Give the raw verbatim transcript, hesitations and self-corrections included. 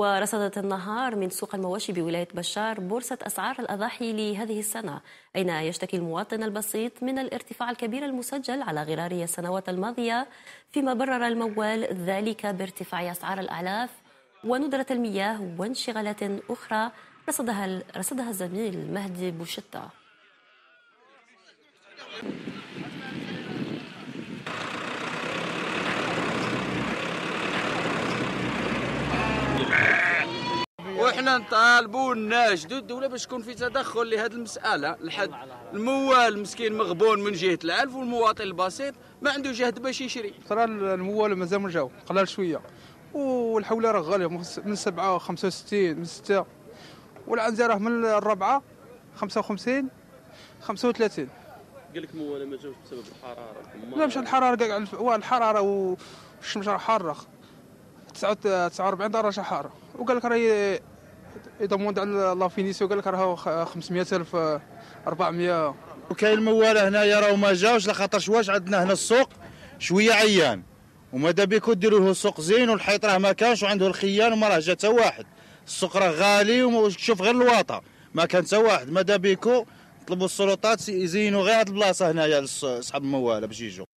ورصدت النهار من سوق المواشي بولاية بشار بورصة أسعار الأضاحي لهذه السنة، أين يشتكي المواطن البسيط من الارتفاع الكبير المسجل على غرار السنوات الماضية، فيما برر الموال ذلك بارتفاع أسعار الأعلاف وندرة المياه وانشغالات أخرى رصدها رصدها الزميل مهدي بوشتة. وإحنا نطالبوا ناشدوا الدولة باش يكون في تدخل لهذه المسألة، لحد الموال مسكين مغبون من جهة العلف والمواطن البسيط ما عنده جهد باش يشري. ترى الموال مازال مجاو قلال شوية، والحولة راه غالية من سبعة خمسة وستين من ستة، والعنزة راه من الربعة خمسة وخمسين خمسة وثلاثين. قال لك موالة ما جاوش بسبب الحرارة؟ لا مش الحرارة كاع، الحرارة والشمس راه حارة تسعة وأربعين درجة حارة، وقال لك راهي يضمون على لا فينيسيو قال لك راه خمسمائة ألف أربعمائة. وكاين الموالة هنايا راهو ما جاوش لخاطرش واش عندنا هنا السوق شوية عيان، وماذا بيكو ديروا له سوق زين والحيط راه ما كانش وعنده الخيان وما راه جا تا واحد، السوق راه غالي وتشوف غير الواطا ما كان تا واحد، ماذا بيكو طلبوا السلطات يزينوا غير هاد البلاصة هنايا لصحاب الموالة باش يجوا.